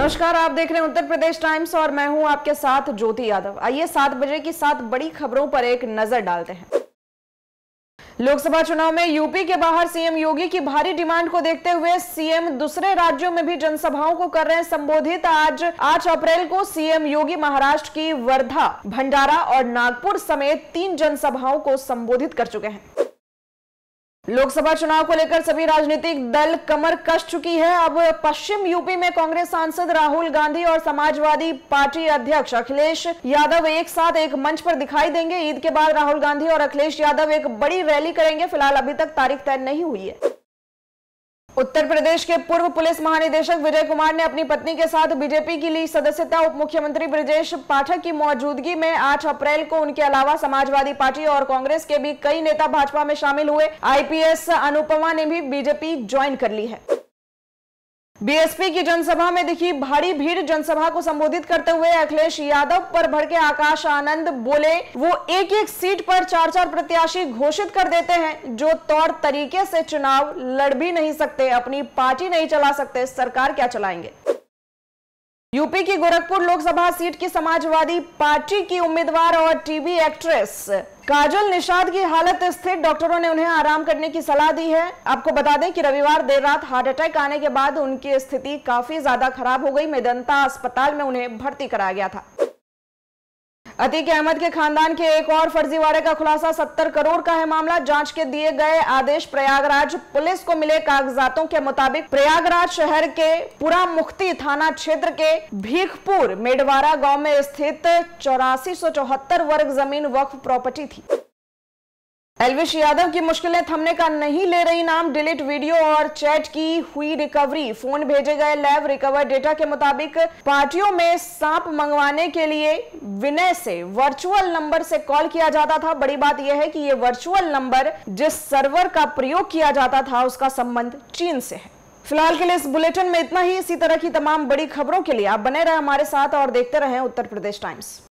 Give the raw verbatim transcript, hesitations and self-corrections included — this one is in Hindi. नमस्कार, आप देख रहे हैं उत्तर प्रदेश टाइम्स और मैं हूं आपके साथ ज्योति यादव। आइए सात बजे की सात बड़ी खबरों पर एक नजर डालते हैं। लोकसभा चुनाव में यूपी के बाहर सीएम योगी की भारी डिमांड को देखते हुए सीएम दूसरे राज्यों में भी जनसभाओं को कर रहे हैं संबोधित। आज आठ अप्रैल को सीएम योगी महाराष्ट्र की वर्धा, भंडारा और नागपुर समेत तीन जनसभाओं को संबोधित कर चुके हैं। लोकसभा चुनाव को लेकर सभी राजनीतिक दल कमर कस चुकी है। अब पश्चिम यूपी में कांग्रेस सांसद राहुल गांधी और समाजवादी पार्टी अध्यक्ष अखिलेश यादव एक साथ एक मंच पर दिखाई देंगे। ईद के बाद राहुल गांधी और अखिलेश यादव एक बड़ी रैली करेंगे। फिलहाल अभी तक तारीख तय नहीं हुई है। उत्तर प्रदेश के पूर्व पुलिस महानिदेशक विजय कुमार ने अपनी पत्नी के साथ बीजेपी की ली सदस्यता। उप मुख्यमंत्री ब्रजेश पाठक की मौजूदगी में आठ अप्रैल को उनके अलावा समाजवादी पार्टी और कांग्रेस के भी कई नेता भाजपा में शामिल हुए। आईपीएस अनुपमा ने भी बीजेपी ज्वाइन कर ली है। बीएसपी की जनसभा में दिखी भारी भीड़। जनसभा को संबोधित करते हुए अखिलेश यादव पर भड़के आकाश आनंद। बोले वो एक एक सीट पर चार चार प्रत्याशी घोषित कर देते हैं, जो तौर तरीके से चुनाव लड़ भी नहीं सकते, अपनी पार्टी नहीं चला सकते, सरकार क्या चलाएंगे। यूपी की गोरखपुर लोकसभा सीट की समाजवादी पार्टी की उम्मीदवार और टीवी एक्ट्रेस काजल निषाद की हालत स्थिर। डॉक्टरों ने उन्हें आराम करने की सलाह दी है। आपको बता दें कि रविवार देर रात हार्ट अटैक आने के बाद उनकी स्थिति काफी ज्यादा खराब हो गई। मेदंता अस्पताल में उन्हें भर्ती कराया गया था। अतीक अहमद के खानदान के एक और फर्जीवाड़े का खुलासा। सत्तर करोड़ का है मामला। जांच के दिए गए आदेश। प्रयागराज पुलिस को मिले कागजातों के मुताबिक प्रयागराज शहर के पुरा मुख्ती थाना क्षेत्र के भीखपुर मेडवारा गांव में स्थित चौरासी सौ चौहत्तर वर्ग जमीन वक्फ प्रॉपर्टी थी। एलविश यादव की मुश्किलें थमने का नहीं ले रही नाम। डिलीट वीडियो और चैट की हुई रिकवरी। फोन भेजे गए लैब। रिकवर डेटा के मुताबिक पार्टियों में सांप मंगवाने के लिए विनय से वर्चुअल नंबर से कॉल किया जाता था। बड़ी बात यह है कि ये वर्चुअल नंबर जिस सर्वर का प्रयोग किया जाता था उसका संबंध चीन से है। फिलहाल के लिए इस बुलेटिन में इतना ही। इसी तरह की तमाम बड़ी खबरों के लिए आप बने रहे हमारे साथ और देखते रहे उत्तर प्रदेश टाइम्स।